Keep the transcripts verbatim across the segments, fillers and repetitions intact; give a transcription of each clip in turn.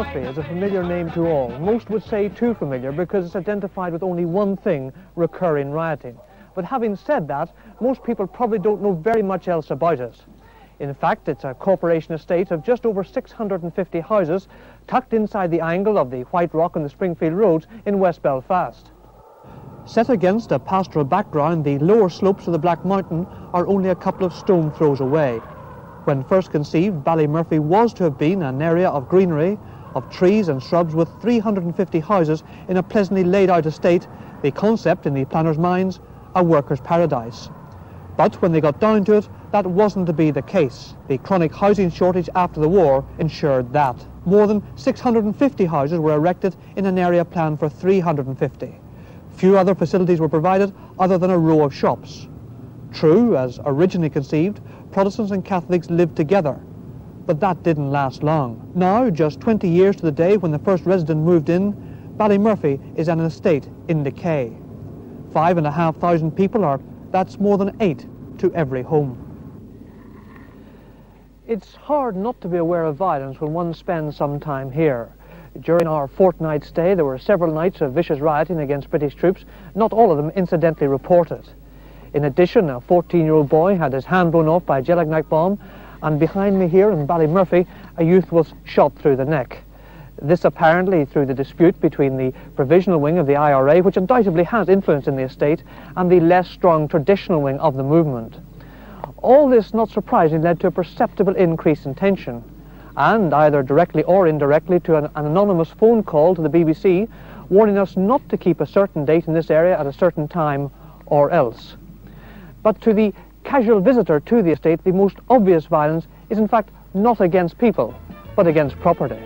Ballymurphy is a familiar name to all. Most would say too familiar because it's identified with only one thing, recurring rioting. But having said that, most people probably don't know very much else about it. In fact, it's a corporation estate of just over six hundred fifty houses tucked inside the angle of the White Rock and the Springfield Road in West Belfast. Set against a pastoral background, the lower slopes of the Black Mountain are only a couple of stone throws away. When first conceived, Ballymurphy was to have been an area of greenery, of trees and shrubs with three hundred fifty houses in a pleasantly laid out estate, the concept in the planners' minds, a workers' paradise. But when they got down to it, that wasn't to be the case. The chronic housing shortage after the war ensured that. More than six hundred fifty houses were erected in an area planned for three hundred fifty. Few other facilities were provided other than a row of shops. True, as originally conceived, Protestants and Catholics lived together, but that didn't last long. Now, just twenty years to the day when the first resident moved in, Ballymurphy is an estate in decay. Five and a half thousand people are, that's more than eight to every home. It's hard not to be aware of violence when one spends some time here. During our fortnight stay, there were several nights of vicious rioting against British troops, not all of them incidentally reported. In addition, a fourteen-year-old boy had his hand blown off by a gelignite bomb, and behind me here in Ballymurphy, a youth was shot through the neck. This apparently through the dispute between the provisional wing of the I R A, which undoubtedly has influence in the estate, and the less strong traditional wing of the movement. All this, not surprisingly, led to a perceptible increase in tension, and either directly or indirectly to an, an anonymous phone call to the B B C warning us not to keep a certain date in this area at a certain time or else. But to the casual visitor to the estate, the most obvious violence is in fact not against people, but against property.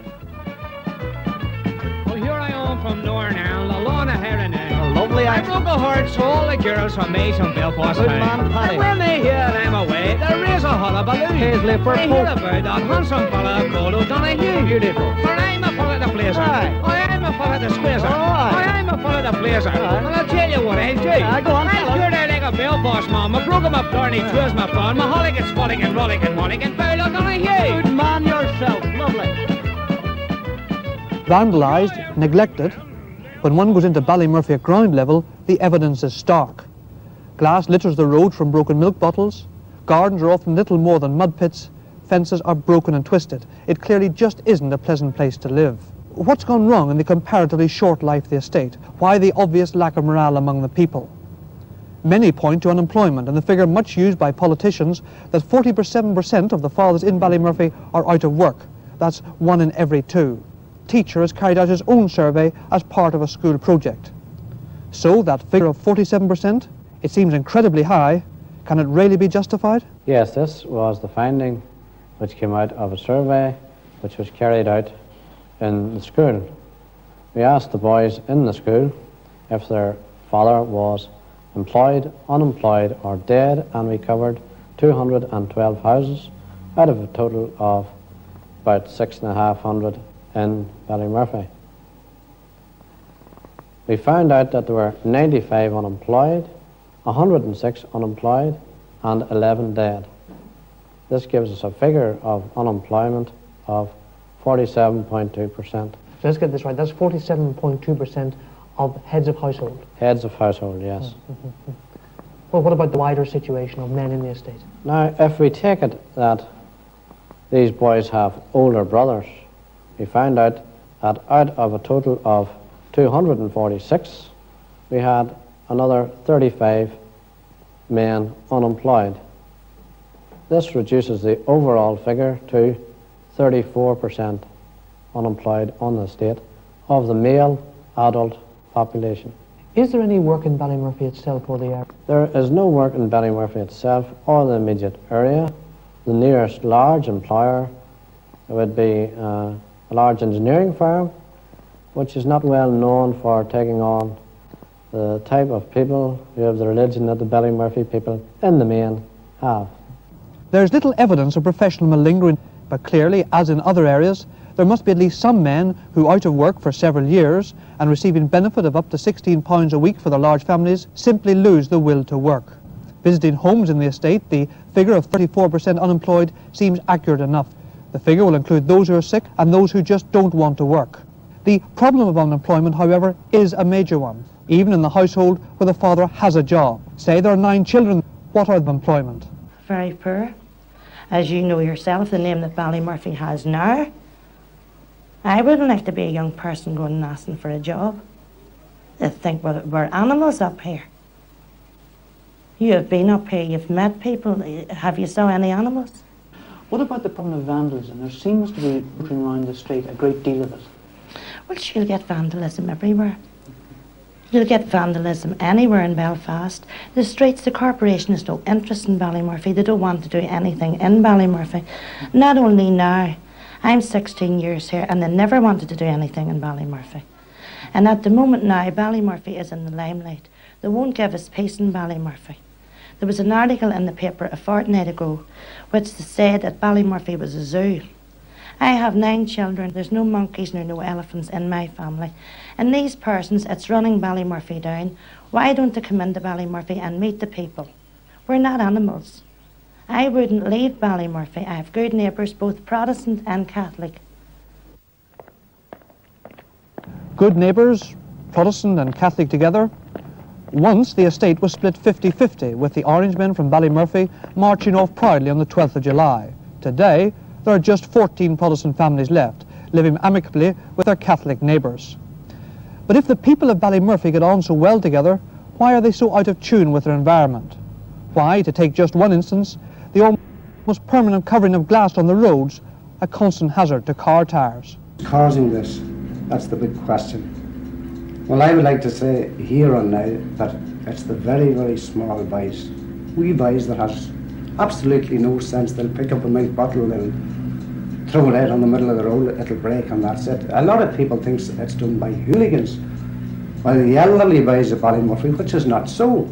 Well, here I am from Northern Ireland, alone ahead of now. Lovely I broke a heart, so all the girls from me from Belfast. Good man, Paddy. And when they hear that I'm away, they raise a hullabaloo. Here's Liverpool. They hear about that handsome fella called O'Donoghue. Beautiful. For I'm a fella the blazer. I am a fella the squeezer. I am a fella the blazer. And I'll tell you what I'll do. I go on, I'll cure that like a Belfast man. I broke him up darn, he chose my phone. My holly gets falling and rolling and rolling and foul O'Donoghue. Good man yourself. Lovely. Vandalised, neglected. When one goes into Ballymurphy at ground level, the evidence is stark. Glass litters the road from broken milk bottles, gardens are often little more than mud pits, fences are broken and twisted. It clearly just isn't a pleasant place to live. What's gone wrong in the comparatively short life of the estate? Why the obvious lack of morale among the people? Many point to unemployment and the figure much used by politicians that forty-seven percent of the fathers in Ballymurphy are out of work. That's one in every two. Teacher has carried out his own survey as part of a school project. So that figure of forty-seven percent, it seems incredibly high. Can it really be justified? Yes, this was the finding which came out of a survey which was carried out in the school. We asked the boys in the school if their father was employed, unemployed or dead, and we covered two hundred twelve houses out of a total of about six and a half hundred in Ballymurphy. We found out that there were ninety-five unemployed, one hundred and six unemployed and eleven dead. This gives us a figure of unemployment of forty-seven point two percent. Let's get this right, that's forty-seven point two percent of heads of household? Heads of household, yes. Mm-hmm. Well, what about the wider situation of men in the estate? Now, if we take it that these boys have older brothers, we found out that out of a total of two hundred forty-six, we had another thirty-five men unemployed. This reduces the overall figure to thirty-four percent unemployed on the estate of the male adult population. Is there any work in Ballymurphy itself or the area? There is no work in Ballymurphy itself or the immediate area. The nearest large employer would be uh, a large engineering firm, which is not well known for taking on the type of people who have the religion that the Ballymurphy people in the main have. There's little evidence of professional malingering, but clearly, as in other areas, there must be at least some men who, out of work for several years and receiving benefit of up to sixteen pounds a week for their large families, simply lose the will to work. Visiting homes in the estate, the figure of thirty-four percent unemployed seems accurate enough. The figure will include those who are sick and those who just don't want to work. The problem of unemployment, however, is a major one, even in the household where the father has a job. Say there are nine children, what are the employment? Very poor. As you know yourself, the name that Ballymurphy has now, I wouldn't like to be a young person going and asking for a job. They think we're, we're animals up here. You have been up here, you've met people, have you saw any animals? What about the problem of vandalism? There seems to be, looking around the street, a great deal of it. Well, you'll get vandalism everywhere. You'll get vandalism anywhere in Belfast. The streets, the corporation has no interest in Ballymurphy. They don't want to do anything in Ballymurphy. Not only now, I'm sixteen years here and they never wanted to do anything in Ballymurphy. And at the moment now, Ballymurphy is in the limelight. They won't give us peace in Ballymurphy. There was an article in the paper a fortnight ago which said that Ballymurphy was a zoo. I have nine children, there's no monkeys nor no elephants in my family. And these persons, it's running Ballymurphy down. Why don't they come into Ballymurphy and meet the people? We're not animals. I wouldn't leave Ballymurphy. I have good neighbours, both Protestant and Catholic. Good neighbours, Protestant and Catholic together. Once the estate was split fifty fifty, with the Orange men from Ballymurphy marching off proudly on the twelfth of July. Today, there are just fourteen Protestant families left, living amicably with their Catholic neighbours. But if the people of Ballymurphy get on so well together, why are they so out of tune with their environment? Why, to take just one instance, the almost permanent covering of glass on the roads, a constant hazard to car tyres. Causing this, that's the big question. Well, I would like to say here and now that it's the very, very small boys, wee boys that has absolutely no sense. They'll pick up a nice bottle, they'll throw it out on the middle of the road, it'll break and that's it. A lot of people think it's done by hooligans, by the elderly boys of Ballymurphy, which is not so.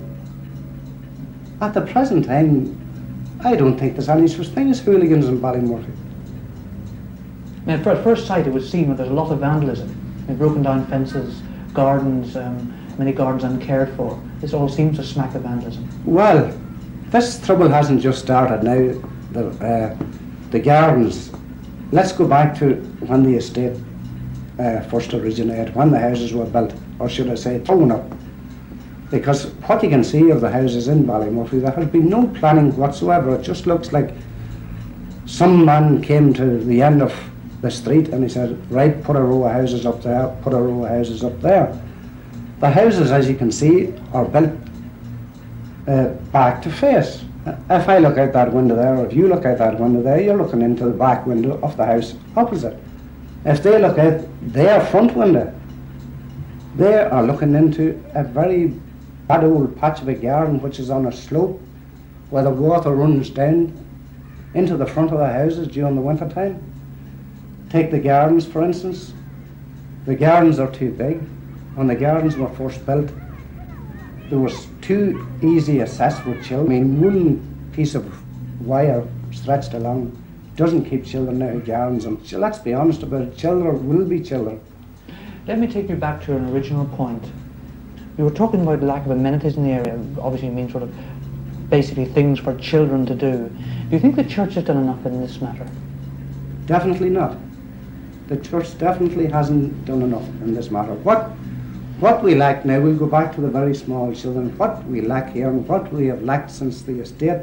At the present time, I don't think there's any such thing as hooligans in Ballymurphy. Now, at first sight, it would seem that there's a lot of vandalism. They've broken down fences, gardens, um, many gardens uncared for. This all seems to smack of vandalism. Well, this trouble hasn't just started now. The, uh, the gardens, let's go back to when the estate uh, first originated, when the houses were built, or should I say, thrown up. Because what you can see of the houses in Ballymurphy, there has been no planning whatsoever. It just looks like some man came to the end of the street and he said, right, put a row of houses up there, put a row of houses up there. The houses, as you can see, are built uh, back to face. If I look out that window there, or if you look out that window there, you're looking into the back window of the house opposite. If they look out their front window, they are looking into a very that old patch of a garden which is on a slope where the water runs down into the front of the houses during the winter time. Take the gardens, for instance. The gardens are too big. When the gardens were first built, there was too easy access for children. I mean, one piece of wire stretched along doesn't keep children out of gardens. And let's be honest about it, children will be children. Let me take you back to an original point. We were talking about the lack of amenities in the area, obviously you mean sort of basically things for children to do. Do you think the church has done enough in this matter? Definitely not. The church definitely hasn't done enough in this matter. What, what we lack now, we'll go back to the very small children, what we lack here and what we have lacked since the estate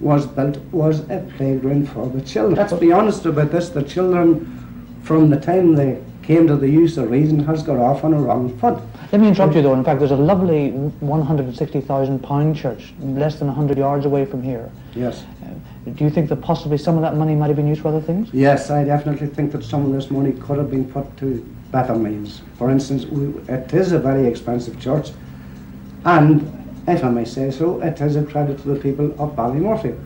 was built was a playground for the children. Let's be honest about this, the children from the time they came to the use of reason has got off on a wrong foot. Let me interrupt you though, in fact there's a lovely one hundred and sixty thousand pound church less than one hundred yards away from here. Yes. Uh, do you think that possibly some of that money might have been used for other things? Yes, I definitely think that some of this money could have been put to better means. For instance, we, it is a very expensive church and, if I may say so, it is a credit to the people of Ballymurphy.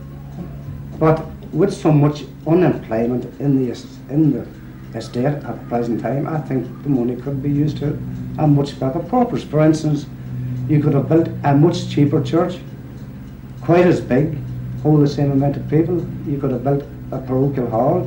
But with so much unemployment in the, in the estate at the present time, I think the money could be used to a much better purpose. For instance, you could have built a much cheaper church, quite as big, hold the same amount of people. You could have built a parochial hall,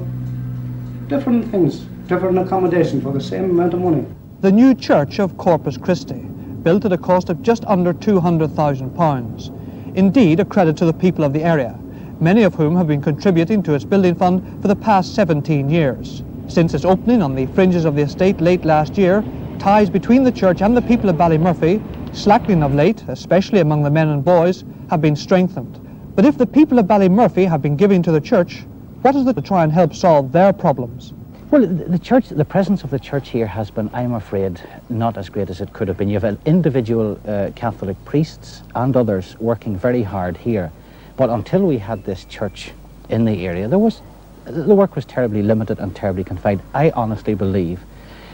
different things, different accommodation for the same amount of money. The new church of Corpus Christi, built at a cost of just under two hundred thousand pounds. Indeed, a credit to the people of the area. many of whom have been contributing to its building fund for the past seventeen years. Since its opening on the fringes of the estate late last year, ties between the church and the people of Ballymurphy, slackening of late, especially among the men and boys, have been strengthened. But if the people of Ballymurphy have been giving to the church, what is it to try and help solve their problems? Well, the church, the presence of the church here has been, I'm afraid, not as great as it could have been. You have individual uh, Catholic priests and others working very hard here. But until we had this church in the area, there was, the work was terribly limited and terribly confined. I honestly believe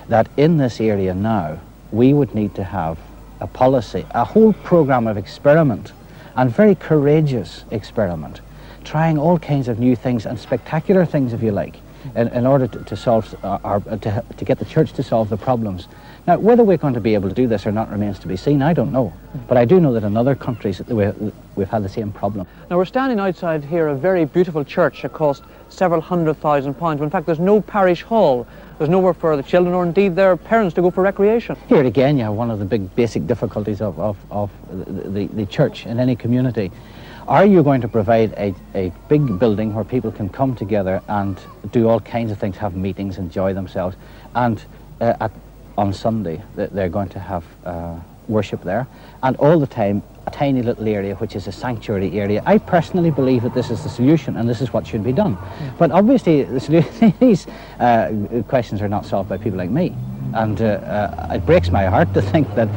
that in this area now, we would need to have a policy, a whole program of experiment, and very courageous experiment, trying all kinds of new things and spectacular things, if you like, in, in order to, to solve, uh, our, to, to get the church to solve the problems. Now, whether we're going to be able to do this or not remains to be seen, I don't know. But I do know that in other countries we've had the same problem. Now, we're standing outside here a very beautiful church that cost several hundred thousand pounds. In fact, there's no parish hall. There's nowhere for the children or indeed their parents to go for recreation. Here again, you have one of the big basic difficulties of, of, of the, the, the church in any community. Are you going to provide a, a big building where people can come together and do all kinds of things, have meetings, enjoy themselves, and uh, at on Sunday that they're going to have uh, worship there, and all the time a tiny little area which is a sanctuary area? I personally believe that this is the solution and this is what should be done. Yeah. But obviously the solution, these uh, questions are not solved by people like me, and uh, uh, it breaks my heart to think that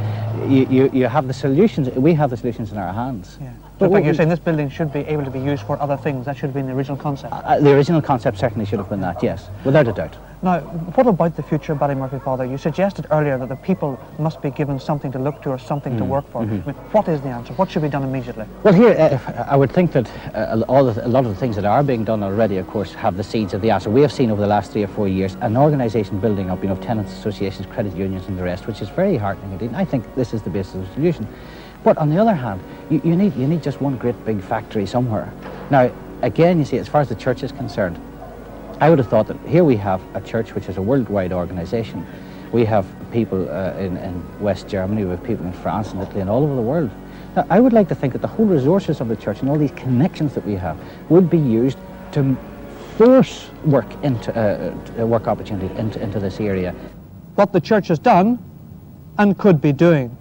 you, you, you have the solutions, we have the solutions in our hands. Yeah. So but you're saying this building should be able to be used for other things. That should have been the original concept. Uh, the original concept certainly should have been that, yes, without a doubt. Now, what about the future of Ballymurphy, Father? You suggested earlier that the people must be given something to look to or something mm. to work for. Mm-hmm. I mean, what is the answer? What should be done immediately? Well, here, uh, I would think that uh, all the, a lot of the things that are being done already, of course, have the seeds of the answer. We have seen over the last three or four years an organisation building up, you know, tenants associations, credit unions and the rest, which is very heartening indeed. And I think this is the basis of the solution. But on the other hand, you, you, need, you need just one great big factory somewhere. Now, again, you see, as far as the church is concerned, I would have thought that here we have a church which is a worldwide organisation. We have people uh, in, in West Germany, we have people in France and Italy and all over the world. Now, I would like to think that the whole resources of the church and all these connections that we have would be used to force work, into, uh, work opportunity into, into this area. What the church has done and could be doing.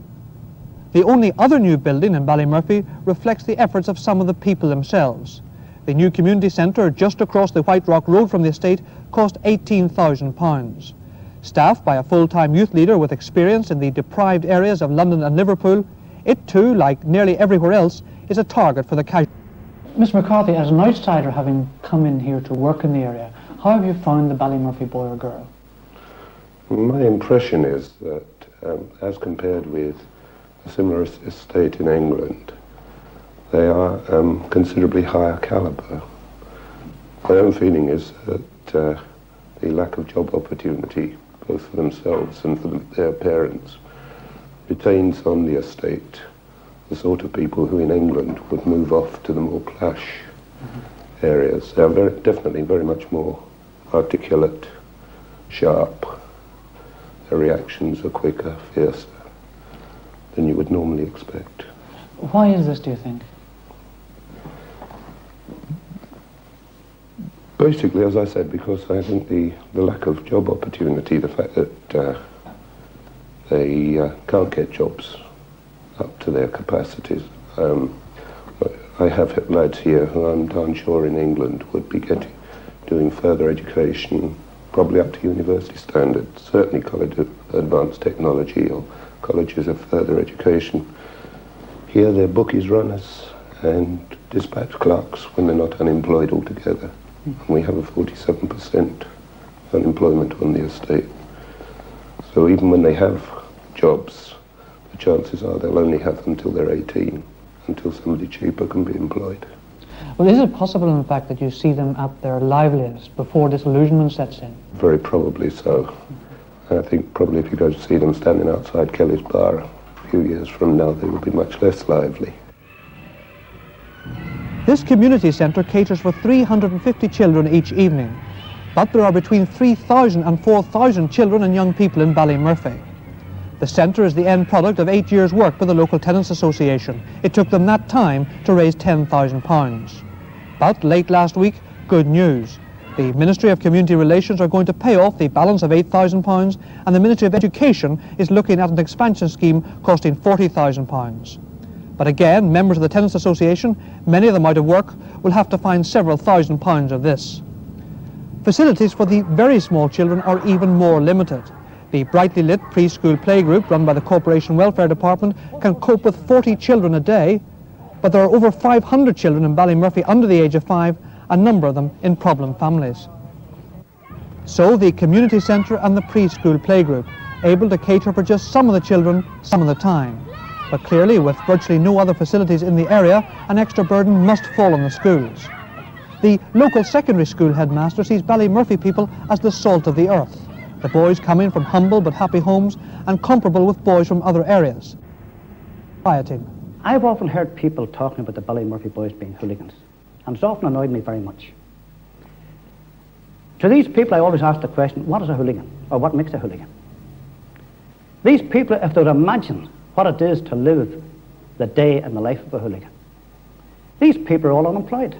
The only other new building in Ballymurphy reflects the efforts of some of the people themselves. The new community centre just across the White Rock Road from the estate cost eighteen thousand pounds. Staffed by a full-time youth leader with experience in the deprived areas of London and Liverpool, it too, like nearly everywhere else, is a target for the casual. Miss McCarthy, as an outsider having come in here to work in the area, how have you found the Ballymurphy boy or girl? My impression is that um, as compared with a similar estate in England, they are um, considerably higher calibre. My own feeling is that uh, the lack of job opportunity, both for themselves and for their parents, retains on the estate the sort of people who in England would move off to the more plush mm-hmm. areas. They are very, definitely very much more articulate, sharp. Their reactions are quicker, fiercer than you would normally expect. Why is this, do you think? Basically, as I said, because I think the, the lack of job opportunity, the fact that uh, they uh, can't get jobs up to their capacities. Um, I have lads here who I'm darn sure in England would be getting, doing further education, probably up to university standards, certainly college of advanced technology or colleges of further education. Here their bookies, runners and dispatch clerks when they're not unemployed altogether. Mm. And we have a forty-seven percent unemployment on the estate. So even when they have jobs, the chances are they'll only have them until they're eighteen, until somebody cheaper can be employed. Well, is it possible, in fact, that you see them at their liveliest before disillusionment sets in? Very probably so. I think probably if you go to see them standing outside Kelly's bar a few years from now, they will be much less lively. This community centre caters for three hundred and fifty children each evening, but there are between three thousand and four thousand children and young people in Ballymurphy. The centre is the end product of eight years' work for the local tenants association. It took them that time to raise ten thousand pounds. But late last week, good news. The Ministry of Community Relations are going to pay off the balance of eight thousand pounds, and the Ministry of Education is looking at an expansion scheme costing forty thousand pounds. But again, members of the Tenants Association, many of them out of work, will have to find several thousand pounds of this. Facilities for the very small children are even more limited. The brightly lit preschool playgroup run by the Corporation Welfare Department can cope with forty children a day, but there are over five hundred children in Ballymurphy under the age of five, a number of them in problem families. So the community centre and the preschool playgroup, able to cater for just some of the children some of the time. But clearly, with virtually no other facilities in the area, an extra burden must fall on the schools. The local secondary school headmaster sees Ballymurphy people as the salt of the earth. The boys come in from humble but happy homes and comparable with boys from other areas. Rioting. I've often heard people talking about the Ballymurphy boys being hooligans, and it's often annoyed me very much. To these people I always ask the question, what is a hooligan, or what makes a hooligan? These people, if they would imagine what it is to live the day and the life of a hooligan. These people are all unemployed.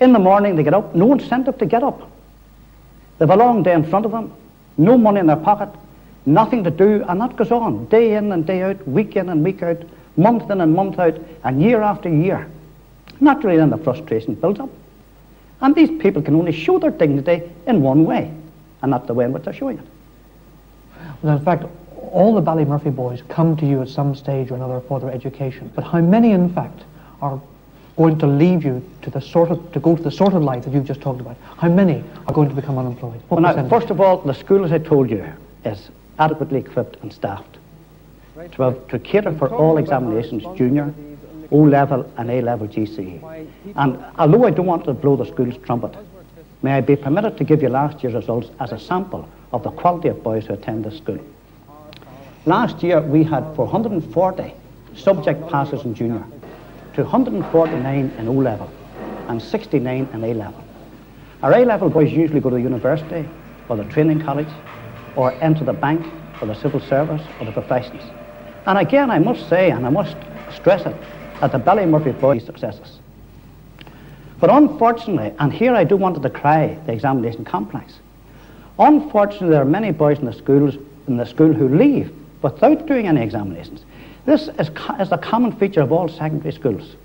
In the morning they get up, no incentive to get up. They have a long day in front of them, no money in their pocket, nothing to do, and that goes on, day in and day out, week in and week out, month in and month out, and year after year. Naturally then the frustration builds up. And these people can only show their dignity in one way, and that's the way in which they're showing it. Well, in fact, all the Ballymurphy boys come to you at some stage or another for their education, but how many in fact are going to leave you to the sort of, to go to the sort of life that you've just talked about? How many are going to become unemployed? Well, now, first of all, the school, as I told you, is adequately equipped and staffed to, have, to cater for all examinations, junior, O level and A level G C E. And although I don't want to blow the school's trumpet, may I be permitted to give you last year's results as a sample of the quality of boys who attend this school. Last year we had four hundred and forty subject passes in junior, two hundred and forty-nine in O level and sixty-nine in A level. Our A level boys usually go to the university or the training college or enter the bank or the civil service or the professions. And again I must say, and I must stress it, that the Ballymurphy boys' successes. But unfortunately, and here I do want to decry the examination complex, unfortunately there are many boys in the schools in the school who leave without doing any examinations. This is, co is a common feature of all secondary schools,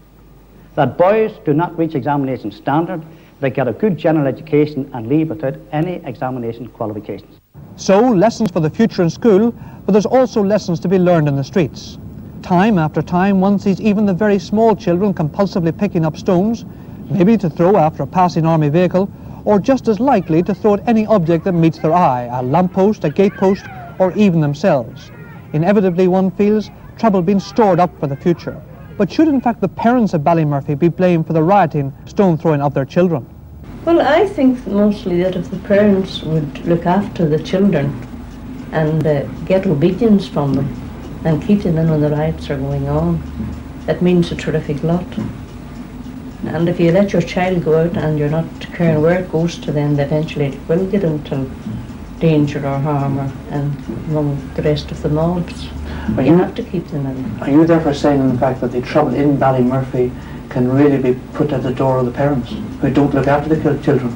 that boys do not reach examination standard, they get a good general education and leave without any examination qualifications. So, lessons for the future in school, but there's also lessons to be learned in the streets. Time after time, one sees even the very small children compulsively picking up stones, maybe to throw after a passing army vehicle, or just as likely to throw at any object that meets their eye, a lamppost, a gatepost, or even themselves. Inevitably, one feels trouble being stored up for the future. But should, in fact, the parents of Ballymurphy be blamed for the rioting, stone-throwing of their children? Well, I think mostly that if the parents would look after the children and uh, get obedience from them and keep them in when the riots are going on, that means a terrific lot. And if you let your child go out and you're not caring where it goes to them, eventually it will get into danger or harm or, and among the rest of the mobs. But you, you have to keep them in. Are you therefore saying in fact that the trouble in Ballymurphy can really be put at the door of the parents who don't look after the children?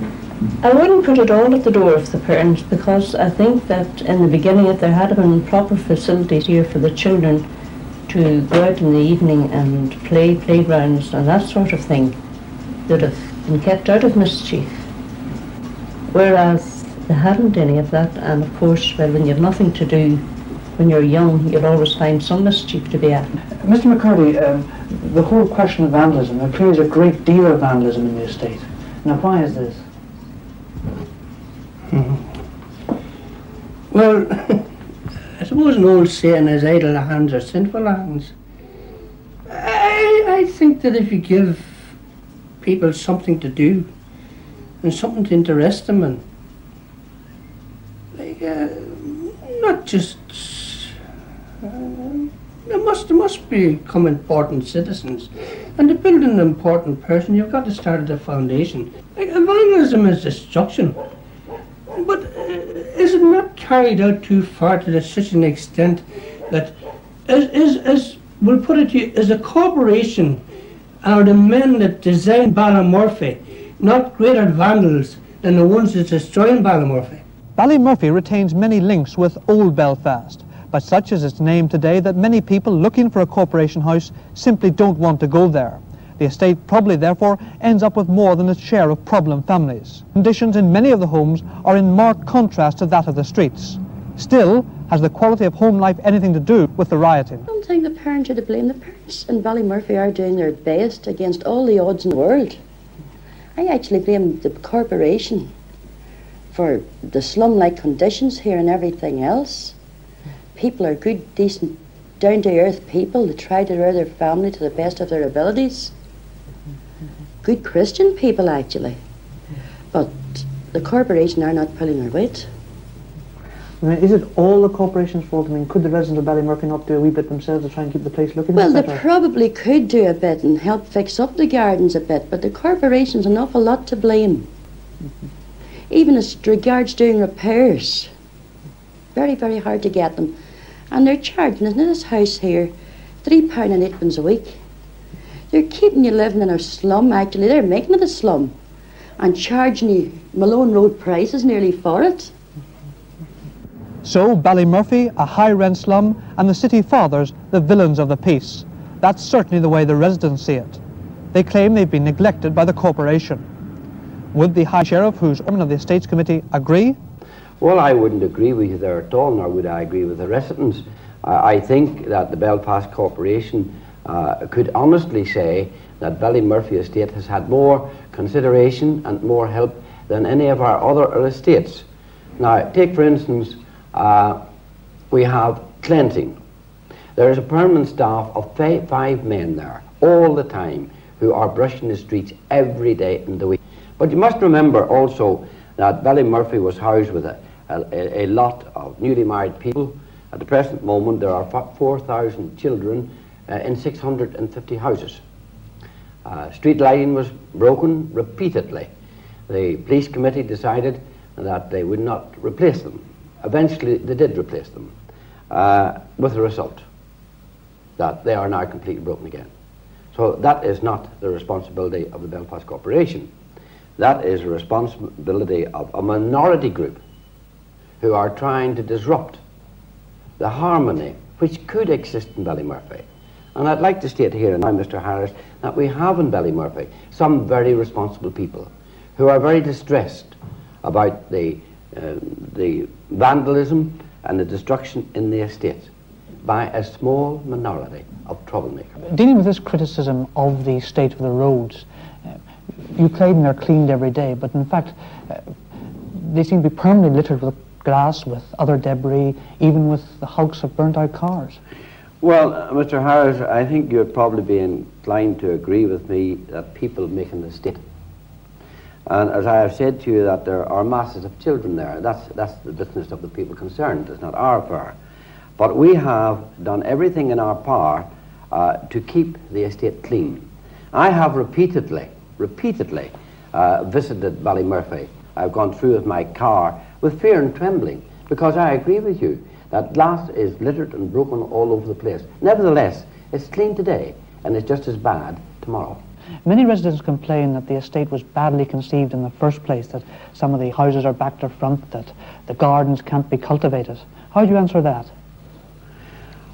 I wouldn't put it all at the door of the parents, because I think that in the beginning if there had been proper facilities here for the children to go out in the evening and play playgrounds and that sort of thing, they'd have been kept out of mischief. Whereas they hadn't any of that, and of course, well, when you have nothing to do, when you're young, you'll always find some mischief to be at. Mister McCurdy, um, the whole question of vandalism, there appears a great deal of vandalism in the estate. Now, why is this? Mm-hmm. Well, I suppose an old saying is idle hands are sinful hands. I, I think that if you give people something to do and something to interest them in, like, uh, not just Um, they must, they must become important citizens. And to build an important person, you've got to start at a foundation. Like, vandalism is destruction. But uh, is it not carried out too far to such an extent that, as, as, as we'll put it to you, is a corporation are the men that designed Ballymurphy, not greater vandals than the ones that destroyed Ballymurphy. Ballymurphy retains many links with old Belfast, but such is its name today that many people looking for a corporation house simply don't want to go there. The estate probably, therefore, ends up with more than its share of problem families. Conditions in many of the homes are in marked contrast to that of the streets. Still, has the quality of home life anything to do with the rioting? I don't think the parents are to blame. The parents in Ballymurphy are doing their best against all the odds in the world. I actually blame the corporation for the slum-like conditions here and everything else. People are good, decent, down-to-earth people that try to rear their family to the best of their abilities. Good Christian people, actually. But the corporation are not pulling their weight. I mean, is it all the corporation's fault? I mean, could the residents of Ballymurphy not do a wee bit themselves to try and keep the place looking well, better? Well, they probably could do a bit and help fix up the gardens a bit, but the corporation's an awful lot to blame. Mm-hmm. Even as regards doing repairs. Very, very hard to get them. And they're charging us in this house here three pounds and eight pence a week. They're keeping you living in a slum, actually. They're making it a slum and charging you Malone Road prices nearly for it. So Ballymurphy, a high-rent slum, and the city fathers, the villains of the peace. That's certainly the way the residents see it. They claim they've been neglected by the corporation. Would the High Sheriff, who's chairman of the Estates Committee, agree? Well, I wouldn't agree with you there at all, nor would I agree with the residents. Uh, I think that the Belfast Corporation uh, could honestly say that Ballymurphy Estate has had more consideration and more help than any of our other estates. Now, take for instance, uh, we have cleansing. There is a permanent staff of five, five men there all the time who are brushing the streets every day in the week. But you must remember also that Ballymurphy was housed with a A, a lot of newly married people. At the present moment there are four thousand children uh, in six hundred fifty houses. Uh, street lighting was broken repeatedly. The police committee decided that they would not replace them. Eventually they did replace them, uh, with the result that they are now completely broken again. So that is not the responsibility of the Belfast Corporation. That is the responsibility of a minority group who are trying to disrupt the harmony which could exist in Ballymurphy. And I'd like to state here now, Mister Harris, that we have in Ballymurphy some very responsible people who are very distressed about the, uh, the vandalism and the destruction in the estate by a small minority of troublemakers. Dealing with this criticism of the state of the roads, uh, you claim they're cleaned every day, but in fact uh, they seem to be permanently littered with grass, with other debris, even with the hulks of burnt-out cars. Well, uh, Mister Harris, I think you'd probably be inclined to agree with me that people make an estate. And as I have said to you, that there are masses of children there. That's, that's the business of the people concerned. It's not our affair. But we have done everything in our power uh, to keep the estate clean. I have repeatedly, repeatedly uh, visited Ballymurphy. I've gone through with my car with fear and trembling, because I agree with you that glass is littered and broken all over the place. Nevertheless, it's clean today, and it's just as bad tomorrow. Many residents complain that the estate was badly conceived in the first place, that some of the houses are back to front, that the gardens can't be cultivated. How do you answer that?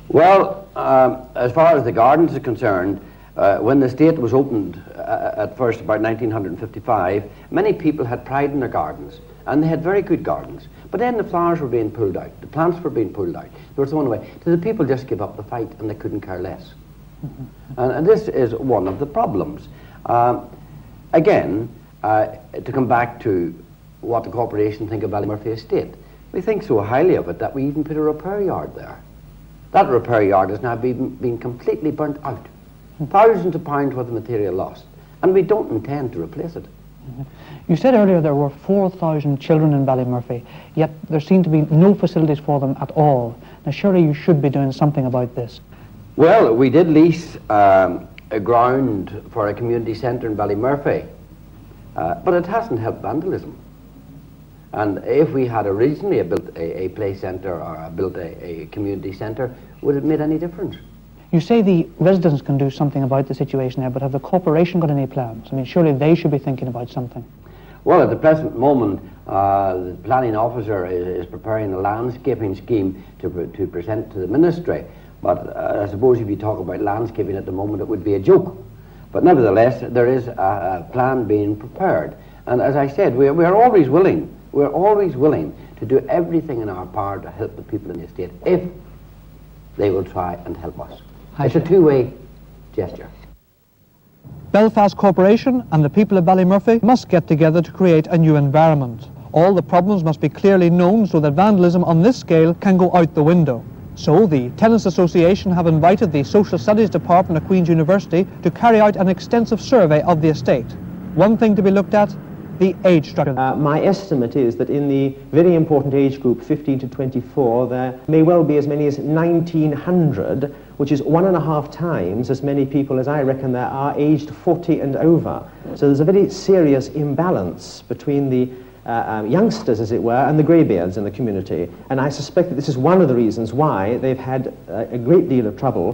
Well, um, as far as the gardens are concerned, Uh, when the estate was opened uh, at first about nineteen fifty-five, many people had pride in their gardens, and they had very good gardens. But then the flowers were being pulled out, the plants were being pulled out, they were thrown away. So the people just gave up the fight, and they couldn't care less. Mm-hmm. and, and this is one of the problems. Um, again, uh, to come back to what the corporation think of Ballymurphy Estate, we think so highly of it that we even put a repair yard there. That repair yard has now been, been completely burnt out. Thousands of pounds worth of material lost, and we don't intend to replace it. You said earlier there were four thousand children in Ballymurphy, yet there seem to be no facilities for them at all. Now surely you should be doing something about this. Well, we did lease um, a ground for a community centre in Ballymurphy, uh, but it hasn't helped vandalism. And if we had originally built a, a play centre or built a, a community centre, would it have made any difference? You say the residents can do something about the situation there, but have the corporation got any plans? I mean, surely they should be thinking about something. Well, at the present moment, uh, the planning officer is, is preparing a landscaping scheme to, pre to present to the ministry. But uh, I suppose if you talk about landscaping at the moment, it would be a joke. But nevertheless, there is a, a plan being prepared. And as I said, we are, we are always willing, we're always willing to do everything in our power to help the people in the estate, if they will try and help us. I it's a two-way gesture. Belfast Corporation and the people of Ballymurphy must get together to create a new environment. All the problems must be clearly known so that vandalism on this scale can go out the window. So the Tenants Association have invited the Social Studies Department at Queen's University to carry out an extensive survey of the estate. One thing to be looked at, the age structure. Uh, my estimate is that in the very important age group, fifteen to twenty-four, there may well be as many as nineteen hundred, which is one and a half times as many people as I reckon there are aged forty and over. So there's a very serious imbalance between the Uh, um, youngsters, as it were, and the greybeards in the community. And I suspect that this is one of the reasons why they've had uh, a great deal of trouble,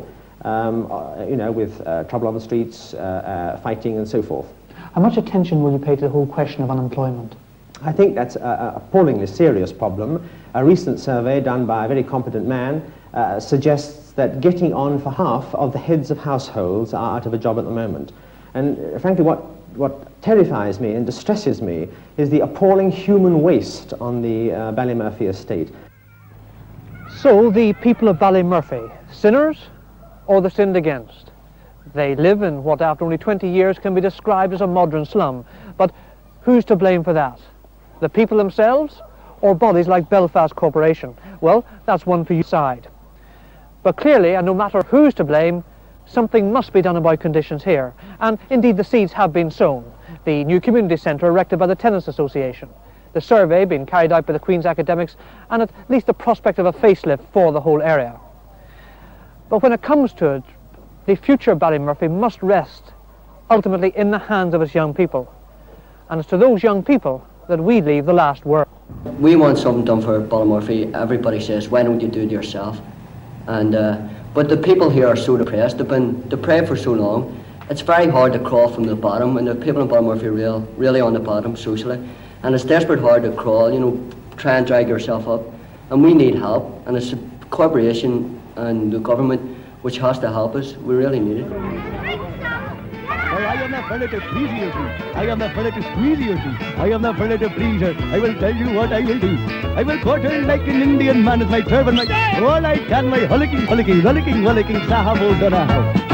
um, uh, you know, with uh, trouble on the streets, uh, uh, fighting and so forth. How much attention will you pay to the whole question of unemployment? I think that's an appallingly serious problem. A recent survey done by a very competent man uh, suggests that getting on for half of the heads of households are out of a job at the moment. And uh, frankly, what What terrifies me and distresses me is the appalling human waste on the uh, Ballymurphy estate. So the people of Ballymurphy, sinners or the sinned against? They live in what after only twenty years can be described as a modern slum. But who's to blame for that? The people themselves or bodies like Belfast Corporation? Well, that's one for your side. But clearly, and no matter who's to blame, something must be done about conditions here, and indeed the seeds have been sown. The new community centre erected by the Tenants Association, the survey being carried out by the Queen's academics, and at least the prospect of a facelift for the whole area. But when it comes to it, the future Ballymurphy must rest ultimately in the hands of its young people. And it's to those young people that we leave the last word. We want something done for Ballymurphy. Everybody says, why don't you do it yourself? And. Uh, But the people here are so depressed, they've been deprived for so long, it's very hard to crawl from the bottom, and the people in Ballymurphy are real, really on the bottom socially, and it's desperate hard to crawl, you know, try and drag yourself up, and we need help, and it's the corporation and the government which has to help us, we really need it. I am not fellow to please you, I am not fellow to squeeze you, I am not fellow to please her, I will tell you what I will do. I will quarter like an Indian man with my turban, my all I can, my hulking, hulking, hulking, hulking, sahabo, dona how.